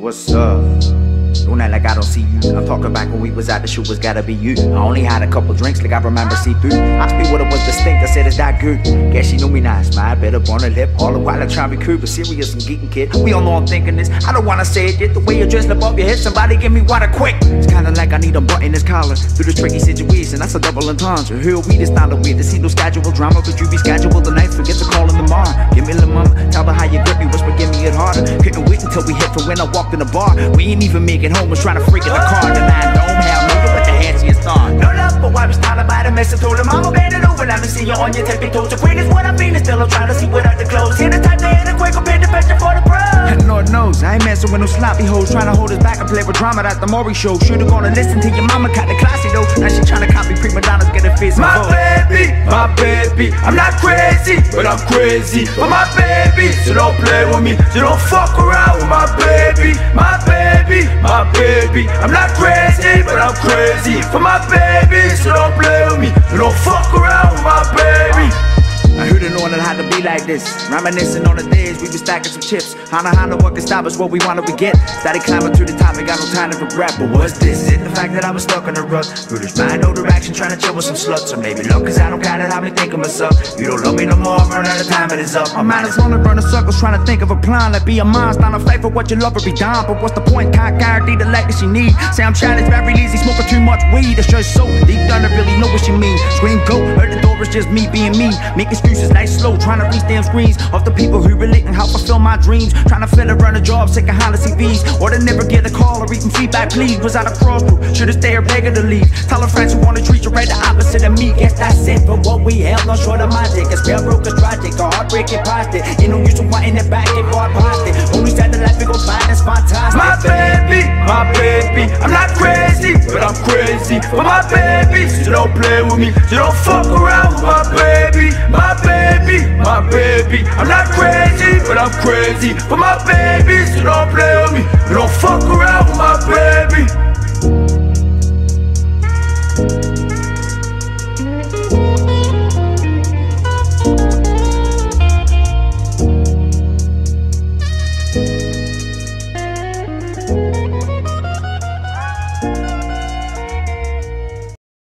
what's up? Don't act like I don't see you. I'm talking back when we was out, the shoe was gotta be you. I only had a couple drinks, like I remember see-through. I speak with her was distinct, I said it's that good. Guess she knew me nice, my bit up on her lip. All the while I try to be cool, but serious and geeking kid. We all know I'm thinking this, I don't wanna say it yet. The way you're dressed up off your head, somebody give me water quick. It's kinda like I need a button in this collar. Through this tricky situation, that's a double entendre. Here we just not a weird to see no schedule drama, but you be scheduled the nights, forget to call in the morning. Give me the mama, tell her how you grip me, whisper give me it harder. Couldn't wait until we hit for when I walked in the bar. We ain't even making home, was trying to freak in the car. The man don't have nigga with the hands in your thong. No love, but I was tired about a mess. I told him I'ma bend it over. I've been seeing you on your tippy toes. Your queen is what I've been, and still I'm trying to see without the clothes. Here the type they hit a quick, compared to pressure for the bros. Lord knows, I ain't messing with no sloppy hoes. Trying to hold us back and play with drama, that's the Maury show. Should've gonna listen to your mama, kinda classy though. Now she trying to copy prima donnas, get a fist. My baby, I'm not crazy, but I'm crazy for my baby. So don't play with me, so don't fuck around with my baby. My baby, my baby, I'm not crazy, but I'm crazy for my baby. So don't play with me, so don't fuck around with my baby. I heard it on it had to be like this. Reminiscing on the days we was stacking some chips. Hana, what can stop us? What we wanted, we get. Started climbing to the top, I got no time to regret. But what's this? Is it the fact that I was stuck in a rut? Through this mind, no direction, trying to chill with some sluts. Or maybe luck, cause I don't got it, I've been thinking myself. You don't love me no more, I'm running out of time, it is up. My mind is on the running circles, trying to think of a plan. Like be a monster, on a fight for what you love or be down. But what's the point? Can't guarantee the lack that she need. Say I'm trying, it's very lazy, smoking too much weed. It's just so deep down, I really know what she mean. Scream go, heard the door, it's just me being me. Make excuses, nice slow, trying to reach damn screens of the people who relate and help fulfill my dreams. Trying to fill and run a job, sick of Honda CVs, or they never get a call or even feedback, please. Was at a crossroad, should've stayed or begged to leave. Tell her friends who wanna treat you right the opposite of me. Guess that's it, but what we held not short of my dick. A spell broke, a tragic, a heartbreaking plastic. Ain't no use of wanting it back, it got past it. Only said the life we gon' find is fantastic. My baby, I'm not crazy, but I'm crazy for my baby. So don't play with me, so don't fuck around with my baby. My baby, my baby, I'm not crazy, but I'm crazy for my baby. So don't play with me, you don't fuck around with my baby.